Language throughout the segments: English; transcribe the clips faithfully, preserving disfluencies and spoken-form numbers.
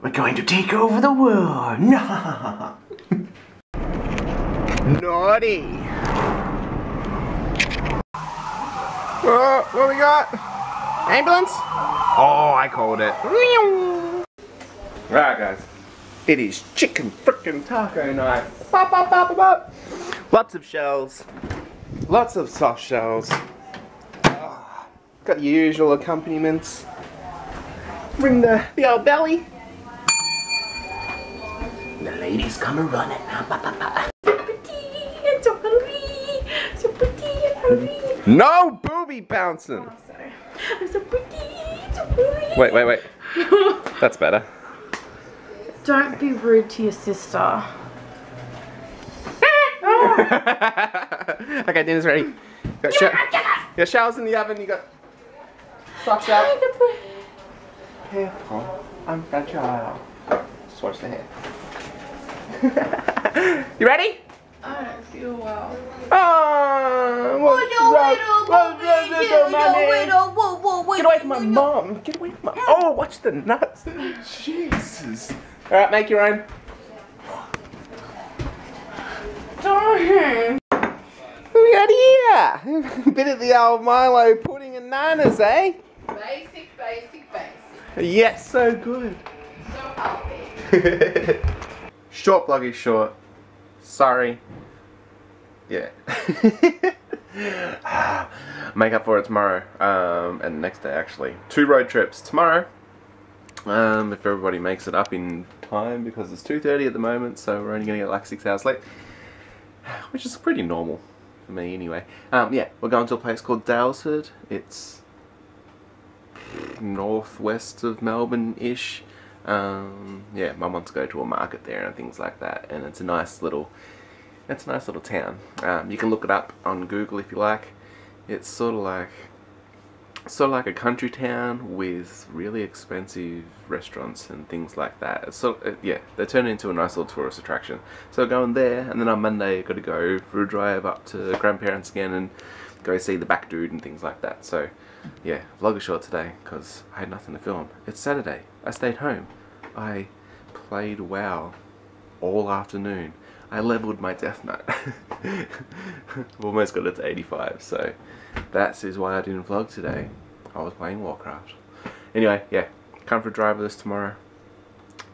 We're going to take over the world! Naughty! Uh, what we got? Ambulance? Oh, I called it. Alright guys, it is chicken frickin' taco night. Bop, bop, bop, bop. Lots of shells. Lots of soft shells. Oh, got the usual accompaniments. Bring the, the old belly. The ladies come a running. So pretty and so hungry. So pretty and hungry. No booby bouncing. Oh, sorry. I'm so pretty and so hungry. Wait, wait, wait. That's better. Don't be rude to your sister. Okay, dinner's ready. You got, get out, get out. You got shells in the oven. You got socks out. Careful, I'm fragile. Just watch the hair. You ready? I don't feel well. Oh, what's wrong? Get away from my mom. Get away from my. Oh, watch the nuts. Jesus. All right, make your own. Darn. What we got here? Bit of the old Milo pudding and nanas, eh? Basic, basic, basic. Yes, so good. So healthy. Short vlog is short. Sorry. Yeah. Make up for it tomorrow. Um, and the next day, actually. Two road trips tomorrow. Um, if everybody makes it up in time, because it's two thirty at the moment, so we're only going to get like six hours late. Which is pretty normal for me anyway. Um, yeah, we're going to a place called Dalesford. It's northwest of Melbourne-ish. Um, yeah, Mum wants to go to a market there and things like that, and it's a nice little, it's a nice little town. Um, you can look it up on Google if you like. It's sort of like, sort of like a country town with really expensive restaurants and things like that. So uh, yeah, they turn into a nice little tourist attraction. So going there, and then on Monday I've got to go for a drive up to grandparents again and go see the back dude and things like that. So yeah, vlog is short today because I had nothing to film. It's Saturday. I stayed home. I played WoW all afternoon. I leveled my Death Knight. I've almost got it to eighty-five, so that is why I didn't vlog today. I was playing Warcraft. Anyway, yeah, come for a drive with us tomorrow.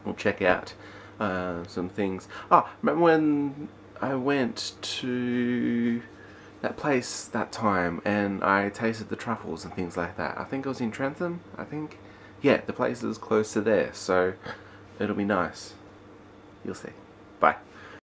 We'll check out uh, some things. Oh, remember when I went to that place that time and I tasted the truffles and things like that? I think I was in Trentham, I think. Yeah, the place is close to there, so it'll be nice. You'll see.